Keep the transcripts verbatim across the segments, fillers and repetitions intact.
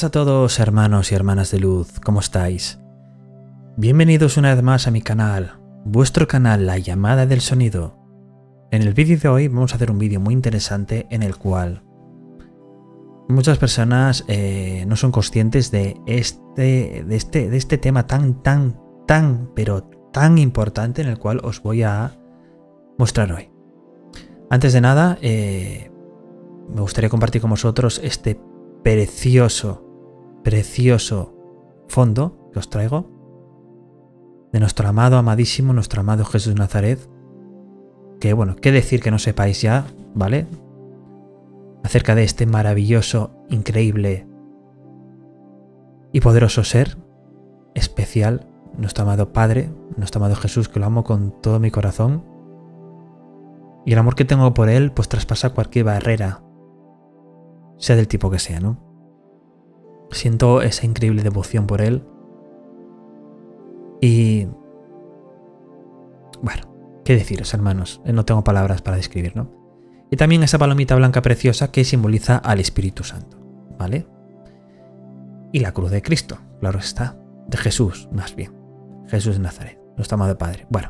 Buenas a todos, hermanos y hermanas de luz, ¿cómo estáis? Bienvenidos una vez más a mi canal, vuestro canal La Llamada del Sonido. En el vídeo de hoy vamos a hacer un vídeo muy interesante en el cual muchas personas eh, no son conscientes de este, de este, de este tema tan, tan, tan, pero tan importante en el cual os voy a mostrar hoy. Antes de nada, eh, me gustaría compartir con vosotros este precioso, precioso fondo que os traigo de nuestro amado, amadísimo, nuestro amado Jesús de Nazaret, que bueno, qué decir que no sepáis ya, ¿vale? Acerca de este maravilloso, increíble y poderoso ser especial, nuestro amado Padre, nuestro amado Jesús, que lo amo con todo mi corazón, y el amor que tengo por él pues traspasa cualquier barrera, sea del tipo que sea, ¿no? Siento esa increíble devoción por él. Y bueno, qué deciros, hermanos, no tengo palabras para describir, ¿no? Y también esa palomita blanca preciosa que simboliza al Espíritu Santo, ¿vale? Y la cruz de Cristo, claro está, de Jesús, más bien, Jesús de Nazaret, nuestro amado Padre. Bueno,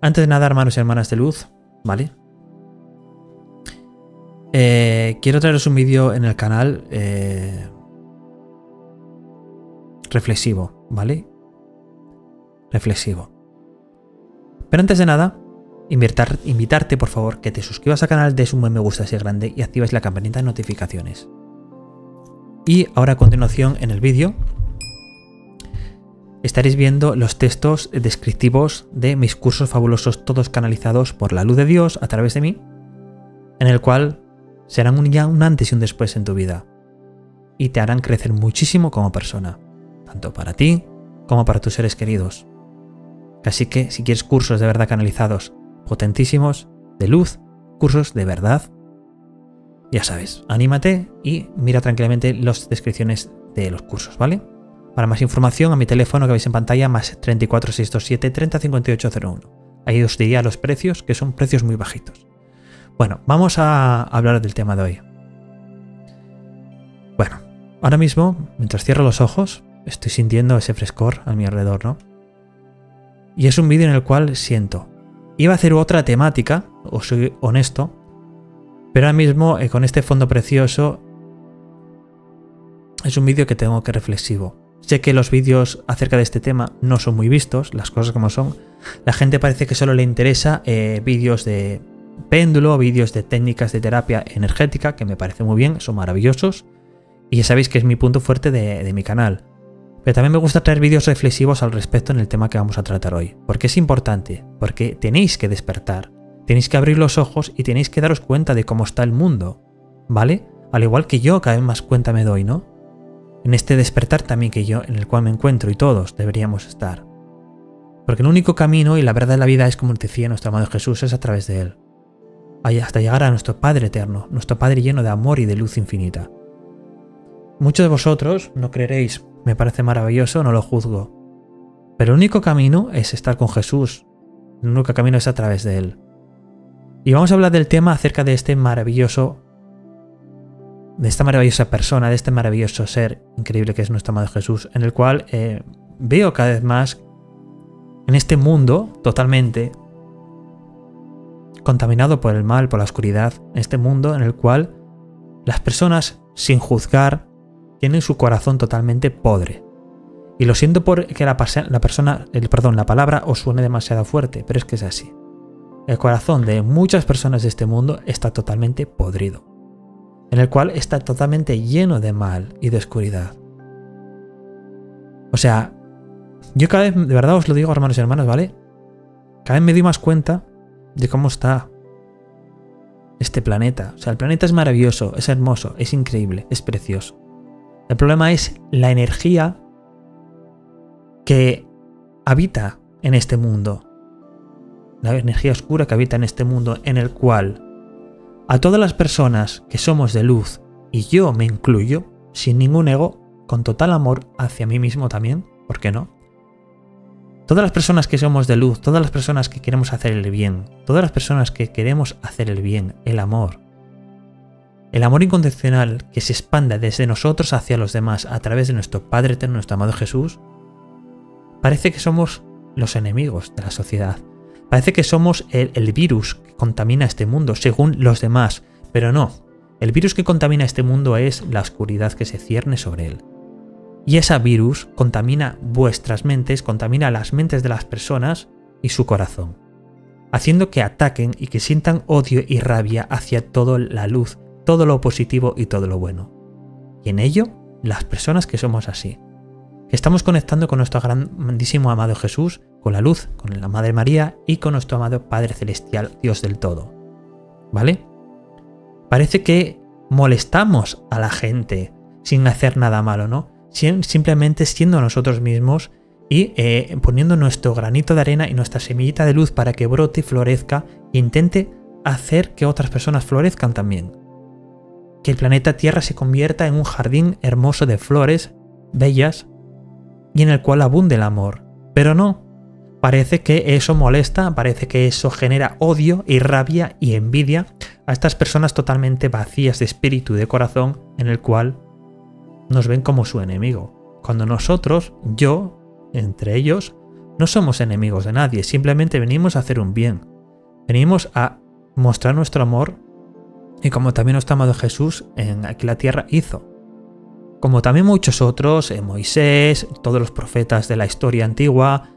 antes de nada, hermanos y hermanas de luz, ¿vale? Eh, quiero traeros un vídeo en el canal eh, reflexivo, ¿vale? Reflexivo. Pero antes de nada, invitar, invitarte por favor que te suscribas al canal, des un buen me gusta si es grande y actives la campanita de notificaciones. Y ahora a continuación en el vídeo estaréis viendo los textos descriptivos de mis cursos fabulosos, todos canalizados por la luz de Dios a través de mí, en el cual serán un, ya un antes y un después en tu vida y te harán crecer muchísimo como persona, tanto para ti como para tus seres queridos. Así que si quieres cursos de verdad canalizados, potentísimos, de luz, cursos de verdad, ya sabes, anímate y mira tranquilamente las descripciones de los cursos, ¿vale? Para más información, a mi teléfono que veis en pantalla, más treinta y cuatro, seiscientos veintisiete, treinta, cincuenta y ocho, cero uno. Ahí os diría los precios, que son precios muy bajitos. Bueno, vamos a hablar del tema de hoy. Bueno, ahora mismo, mientras cierro los ojos, estoy sintiendo ese frescor a mi alrededor, ¿no? Y es un vídeo en el cual siento... Iba a hacer otra temática, os soy honesto, pero ahora mismo eh, con este fondo precioso es un vídeo que tengo que reflexivo. Sé que los vídeos acerca de este tema no son muy vistos, las cosas como son. La gente parece que solo le interesa eh, vídeos de... péndulo, vídeos de técnicas de terapia energética, que me parece muy bien, son maravillosos y ya sabéis que es mi punto fuerte de, de mi canal, pero también me gusta traer vídeos reflexivos al respecto en el tema que vamos a tratar hoy, porque es importante, porque tenéis que despertar, tenéis que abrir los ojos y tenéis que daros cuenta de cómo está el mundo, ¿vale? Al igual que yo cada vez más cuenta me doy, ¿no? En este despertar también que yo, en el cual me encuentro y todos deberíamos estar, porque el único camino y la verdad de la vida es, como decía nuestro amado Jesús, es a través de él, hasta llegar a nuestro Padre eterno, nuestro Padre lleno de amor y de luz infinita. Muchos de vosotros no creeréis, me parece maravilloso, no lo juzgo, pero el único camino es estar con Jesús, el único camino es a través de él. Y vamos a hablar del tema acerca de este maravilloso, de esta maravillosa persona, de este maravilloso ser increíble que es nuestro amado Jesús, en el cual eh, veo cada vez más en este mundo totalmente contaminado por el mal, por la oscuridad, en este mundo en el cual las personas, sin juzgar, tienen su corazón totalmente podre. Y lo siento por que la, la persona, el, perdón, la palabra os suene demasiado fuerte, pero es que es así. El corazón de muchas personas de este mundo está totalmente podrido, en el cual está totalmente lleno de mal y de oscuridad. O sea, yo cada vez, de verdad os lo digo, hermanos y hermanas, ¿vale? Cada vez me doy más cuenta de cómo está este planeta. O sea, el planeta es maravilloso, es hermoso, es increíble, es precioso. El problema es la energía que habita en este mundo. La energía oscura que habita en este mundo, en el cual a todas las personas que somos de luz, y yo me incluyo, sin ningún ego, con total amor hacia mí mismo también, ¿por qué no? Todas las personas que somos de luz, todas las personas que queremos hacer el bien, todas las personas que queremos hacer el bien, el amor, El amor incondicional que se expanda desde nosotros hacia los demás a través de nuestro Padre Eterno, nuestro amado Jesús, parece que somos los enemigos de la sociedad. Parece que somos el, el virus que contamina este mundo, según los demás, pero no. El virus que contamina este mundo es la oscuridad que se cierne sobre él. Y ese virus contamina vuestras mentes, contamina las mentes de las personas y su corazón, haciendo que ataquen y que sientan odio y rabia hacia toda la luz, todo lo positivo y todo lo bueno. Y en ello, las personas que somos así, que estamos conectando con nuestro grandísimo amado Jesús, con la luz, con la Madre María y con nuestro amado Padre Celestial, Dios del Todo. ¿Vale? Parece que molestamos a la gente sin hacer nada malo, ¿no? Simplemente siendo nosotros mismos y eh, poniendo nuestro granito de arena y nuestra semillita de luz para que brote y florezca e intente hacer que otras personas florezcan también. Que el planeta Tierra se convierta en un jardín hermoso de flores bellas y en el cual abunde el amor. Pero no, parece que eso molesta, parece que eso genera odio y rabia y envidia a estas personas totalmente vacías de espíritu y de corazón, en el cual nos ven como su enemigo. Cuando nosotros, yo, entre ellos, no somos enemigos de nadie, simplemente venimos a hacer un bien. Venimos a mostrar nuestro amor y como también nuestro amado Jesús en aquí la tierra hizo. Como también muchos otros, eh, Moisés, todos los profetas de la historia antigua,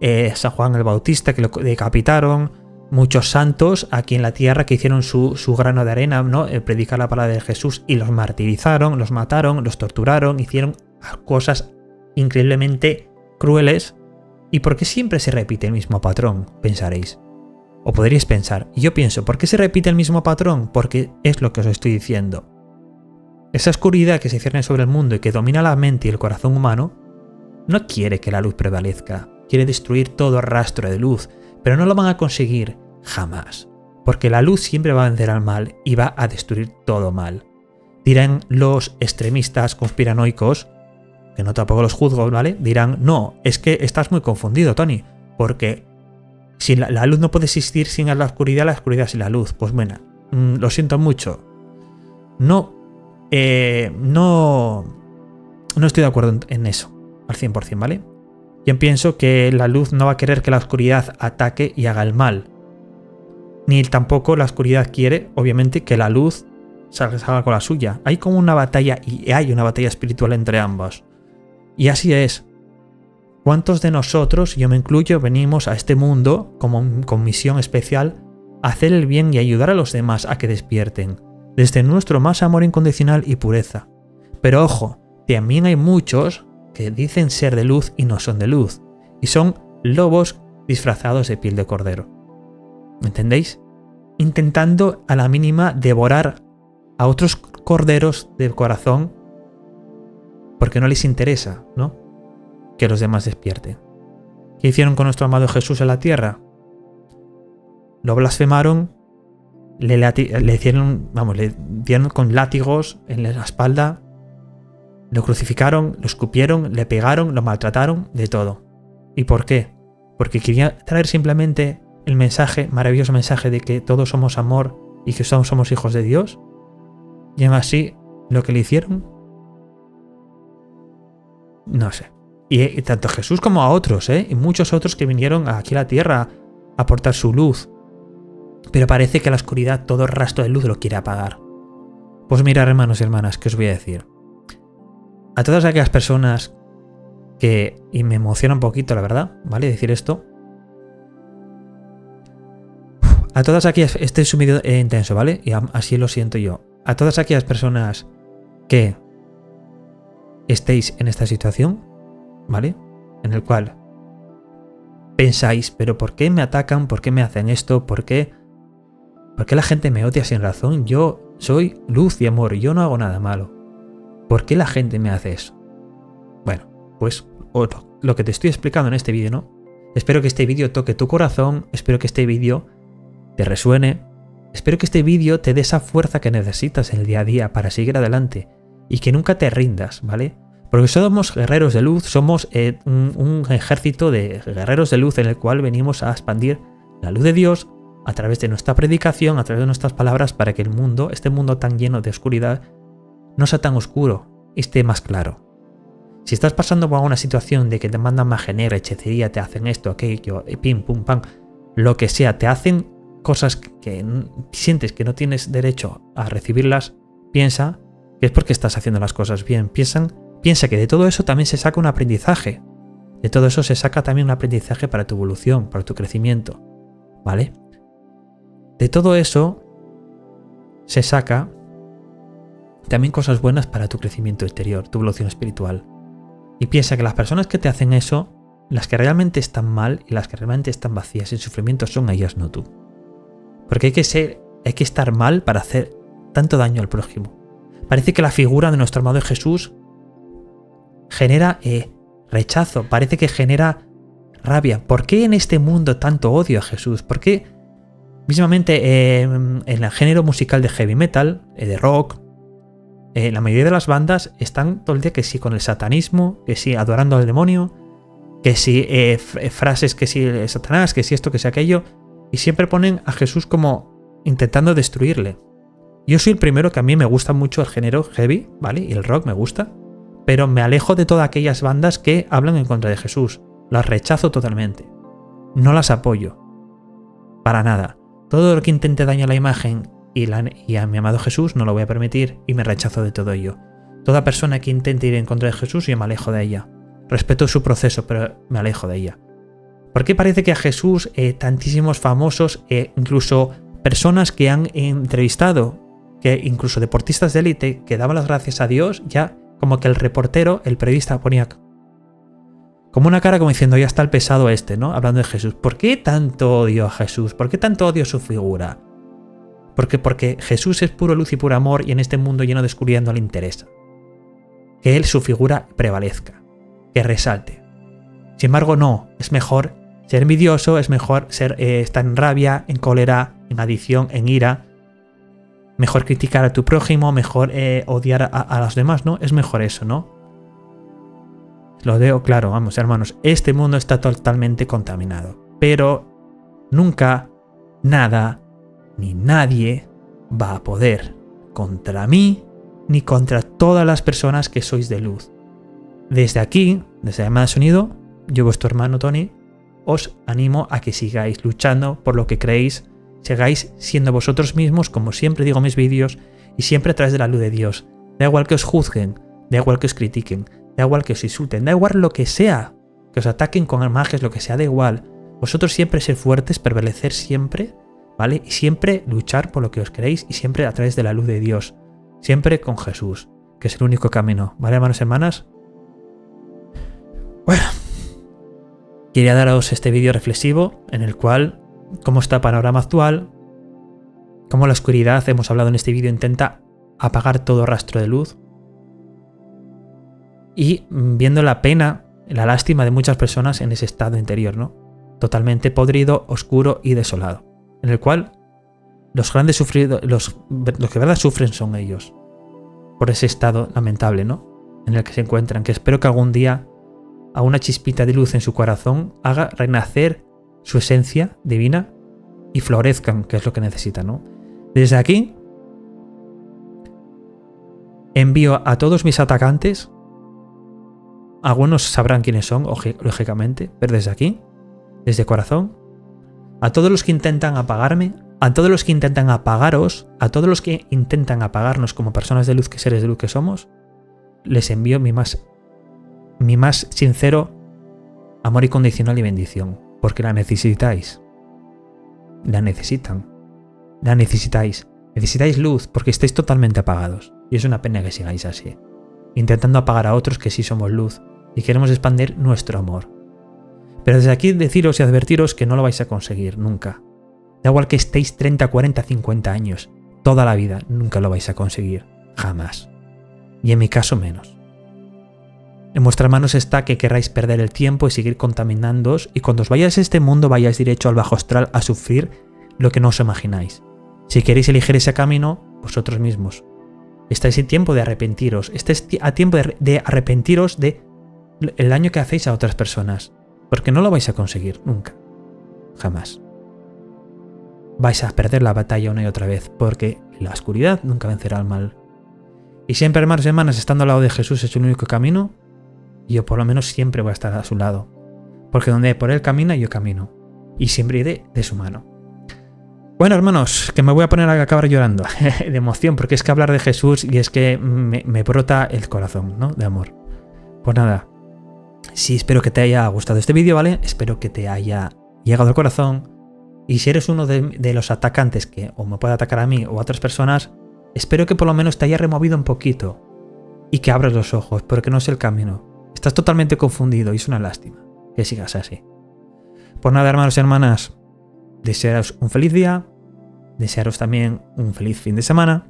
eh, San Juan el Bautista que lo decapitaron, muchos santos aquí en la tierra que hicieron su, su grano de arena, ¿no? Eh, predicar la palabra de Jesús y los martirizaron, los mataron, los torturaron, hicieron cosas increíblemente crueles. ¿Y por qué siempre se repite el mismo patrón? Pensaréis. O podríais pensar, y yo pienso, ¿por qué se repite el mismo patrón? Porque es lo que os estoy diciendo. Esa oscuridad que se cierne sobre el mundo y que domina la mente y el corazón humano no quiere que la luz prevalezca, quiere destruir todo rastro de luz, pero no lo van a conseguir jamás, porque la luz siempre va a vencer al mal y va a destruir todo mal. Dirán los extremistas conspiranoicos, que no tampoco los juzgo, ¿vale? Dirán, no, es que estás muy confundido, Tony, porque si la, la luz no puede existir sin la oscuridad, la oscuridad sin la luz. Pues bueno, mmm, lo siento mucho. No. Eh, no, no estoy de acuerdo en eso, al cien por cien, ¿vale? Yo pienso que la luz no va a querer que la oscuridad ataque y haga el mal. Ni tampoco la oscuridad quiere, obviamente, que la luz salga, salga con la suya. Hay como una batalla, y hay una batalla espiritual entre ambas. Y así es. ¿Cuántos de nosotros, yo me incluyo, venimos a este mundo como, con misión especial a hacer el bien y ayudar a los demás a que despierten? Desde nuestro más amor incondicional y pureza. Pero ojo, también hay muchos que dicen ser de luz y no son de luz, y son lobos disfrazados de piel de cordero. ¿Me entendéis? Intentando a la mínima devorar a otros corderos del corazón porque no les interesa, ¿no? Que los demás despierten. ¿Qué hicieron con nuestro amado Jesús en la tierra? Lo blasfemaron. Le, le hicieron, vamos, le dieron con látigos en la espalda, lo crucificaron, lo escupieron, le pegaron, lo maltrataron, de todo. ¿Y por qué? Porque quería traer simplemente el mensaje, maravilloso mensaje de que todos somos amor y que todos somos hijos de Dios. Y aún así, lo que le hicieron, no sé. Y, y tanto a Jesús como a otros, ¿eh? Y muchos otros que vinieron aquí a la tierra a aportar su luz. Pero parece que la oscuridad todo rastro de luz lo quiere apagar. Pues mirad, hermanos y hermanas, que os voy a decir. A todas aquellas personas que... Y me emociona un poquito, la verdad, ¿vale? Decir esto. A todas aquellas... Este es un vídeo eh, intenso, ¿vale? Y a, así lo siento yo. A todas aquellas personas que estéis en esta situación, ¿vale? En el cual pensáis, pero ¿por qué me atacan? ¿Por qué me hacen esto? ¿Por qué...? ¿Por qué la gente me odia sin razón? Yo soy luz y amor, yo no hago nada malo. ¿Por qué la gente me hace eso? Bueno, pues lo que te estoy explicando en este vídeo, ¿no? Espero que este vídeo toque tu corazón, espero que este vídeo te resuene, espero que este vídeo te dé esa fuerza que necesitas en el día a día para seguir adelante y que nunca te rindas, ¿vale? Porque somos guerreros de luz, somos eh, un, un ejército de guerreros de luz en el cual venimos a expandir la luz de Dios, a través de nuestra predicación, a través de nuestras palabras, para que el mundo, este mundo tan lleno de oscuridad, no sea tan oscuro y esté más claro. Si estás pasando por una situación de que te mandan magia negra, hechicería, te hacen esto, aquello, pim, pum, pam, lo que sea, te hacen cosas que sientes que no tienes derecho a recibirlas, piensa que es porque estás haciendo las cosas bien. Piensan, piensa que de todo eso también se saca un aprendizaje. De todo eso se saca también un aprendizaje para tu evolución, para tu crecimiento, ¿vale? De todo eso se saca también cosas buenas para tu crecimiento interior, tu evolución espiritual. Y piensa que las personas que te hacen eso, las que realmente están mal y las que realmente están vacías en sufrimiento son ellas, no tú. Porque hay que ser, hay que estar mal para hacer tanto daño al prójimo. Parece que la figura de nuestro amado Jesús genera eh, rechazo, parece que genera rabia. ¿Por qué en este mundo tanto odio a Jesús? ¿Por qué? Mismamente eh, en el género musical de heavy metal, eh, de rock, eh, la mayoría de las bandas están todo el día que sí con el satanismo, que sí adorando al demonio, que sí eh, frases que sí Satanás, que sí esto, que sí aquello, y siempre ponen a Jesús como intentando destruirle. Yo soy el primero que a mí me gusta mucho el género heavy, ¿vale? Y el rock me gusta, pero me alejo de todas aquellas bandas que hablan en contra de Jesús. Las rechazo totalmente. No las apoyo. Para nada. Todo lo que intente dañar la imagen y, la, y a mi amado Jesús no lo voy a permitir y me rechazo de todo ello. Toda persona que intente ir en contra de Jesús, yo me alejo de ella. Respeto su proceso, pero me alejo de ella. ¿Por qué parece que a Jesús, eh, tantísimos famosos, eh, incluso personas que han entrevistado, que incluso deportistas de élite que daban las gracias a Dios, ya como que el reportero, el periodista ponía como una cara como diciendo ya está el pesado este, ¿no? Hablando de Jesús. ¿Por qué tanto odio a Jesús? ¿Por qué tanto odio a su figura? Porque, porque Jesús es puro luz y puro amor y en este mundo lleno de oscuridad no le interesa que él, su figura, prevalezca, que resalte. Sin embargo, no, es mejor ser envidioso, es mejor ser, eh, estar en rabia, en cólera, en adicción, en ira. Mejor criticar a tu prójimo, mejor eh, odiar a, a los demás, ¿no? Es mejor eso, ¿no? Lo veo claro, vamos, hermanos. Este mundo está totalmente contaminado. Pero nunca, nada, ni nadie va a poder contra mí ni contra todas las personas que sois de luz. Desde aquí, desde La Llamada del Sonido, yo, vuestro hermano Tony, os animo a que sigáis luchando por lo que creéis, sigáis siendo vosotros mismos, como siempre digo en mis vídeos, y siempre a través de la luz de Dios. Da igual que os juzguen, da igual que os critiquen, da igual que os insulten, da igual lo que sea, que os ataquen con magias, lo que sea, da igual. Vosotros siempre ser fuertes, prevalecer siempre, ¿vale? Y siempre luchar por lo que os queréis y siempre a través de la luz de Dios. Siempre con Jesús, que es el único camino. ¿Vale, hermanos y hermanas? Bueno, quería daros este vídeo reflexivo en el cual cómo está el panorama actual, cómo la oscuridad, hemos hablado en este vídeo, intenta apagar todo rastro de luz, y viendo la pena, la lástima de muchas personas en ese estado interior, ¿no? Totalmente podrido, oscuro y desolado, en el cual los grandes sufridos, los, los que de verdad sufren son ellos, por ese estado lamentable, ¿no? En el que se encuentran, que espero que algún día a una chispita de luz en su corazón haga renacer su esencia divina y florezcan, que es lo que necesitan, ¿no? Desde aquí envío a todos mis atacantes, algunos sabrán quiénes son, lógicamente, pero desde aquí, desde corazón, a todos los que intentan apagarme, a todos los que intentan apagaros, a todos los que intentan apagarnos como personas de luz, que seres de luz que somos, les envío mi más, mi más sincero amor incondicional y bendición. Porque la necesitáis. La necesitan. La necesitáis. Necesitáis luz porque estáis totalmente apagados. Y es una pena que sigáis así, intentando apagar a otros que sí somos luz y queremos expandir nuestro amor. Pero desde aquí deciros y advertiros que no lo vais a conseguir nunca. Da igual que estéis treinta, cuarenta, cincuenta años. Toda la vida nunca lo vais a conseguir. Jamás. Y en mi caso menos. En vuestras manos está que querráis perder el tiempo y seguir contaminándoos, y cuando os vayáis a este mundo vayáis derecho al bajo astral a sufrir lo que no os imagináis. Si queréis elegir ese camino, vosotros mismos. Estáis en tiempo de arrepentiros, estáis a tiempo de, de arrepentiros de el daño que hacéis a otras personas, porque no lo vais a conseguir nunca, jamás. vais a perder la batalla una y otra vez, porque la oscuridad nunca vencerá al mal. Y siempre, hermanos y hermanas, estando al lado de Jesús es el único camino, yo por lo menos siempre voy a estar a su lado, porque donde por él camina, yo camino, y siempre iré de su mano. Bueno, hermanos, que me voy a poner a acabar llorando de emoción, porque es que hablar de Jesús y es que me, me brota el corazón, ¿no?, de amor. Pues nada, sí, espero que te haya gustado este vídeo, ¿vale? Espero que te haya llegado al corazón. Y si eres uno de, de los atacantes que o me puede atacar a mí o a otras personas, espero que por lo menos te haya removido un poquito y que abras los ojos, porque no es el camino. Estás totalmente confundido y es una lástima que sigas así. Pues nada, hermanos y hermanas, desearos un feliz día, desearos también un feliz fin de semana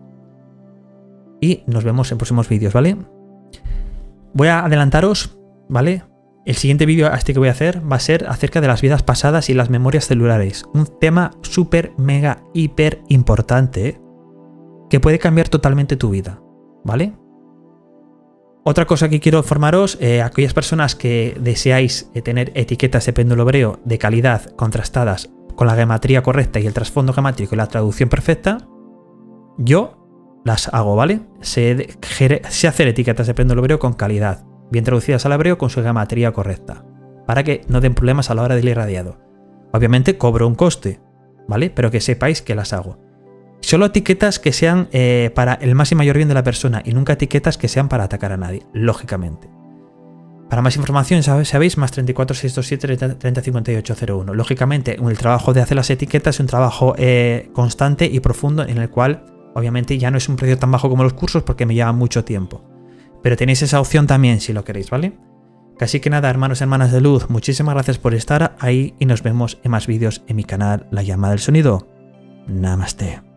y nos vemos en próximos vídeos, ¿vale? Voy a adelantaros, ¿vale? El siguiente vídeo este que voy a hacer va a ser acerca de las vidas pasadas y las memorias celulares. Un tema súper, mega, hiper importante que puede cambiar totalmente tu vida, ¿vale? Otra cosa que quiero informaros, eh, aquellas personas que deseáis eh, tener etiquetas de péndulo hebreo de calidad contrastadas con la gematría correcta y el trasfondo geomátrico y la traducción perfecta, yo las hago, ¿vale? Sé, sé hacer etiquetas de péndulo hebreo con calidad, bien traducidas al hebreo con su geometría correcta, para que no den problemas a la hora del irradiado. Obviamente cobro un coste, ¿vale? Pero que sepáis que las hago. Solo etiquetas que sean eh, para el más y mayor bien de la persona y nunca etiquetas que sean para atacar a nadie, lógicamente. Para más información, sabéis, más treinta y cuatro, seiscientos veintisiete, treinta, cincuenta y ocho, cero uno. Lógicamente, el trabajo de hacer las etiquetas es un trabajo eh, constante y profundo en el cual, obviamente, ya no es un precio tan bajo como los cursos porque me lleva mucho tiempo. Pero tenéis esa opción también si lo queréis, ¿vale? Así que nada, hermanos y hermanas de luz, muchísimas gracias por estar ahí y nos vemos en más vídeos en mi canal La Llamada del Sonido. Namaste.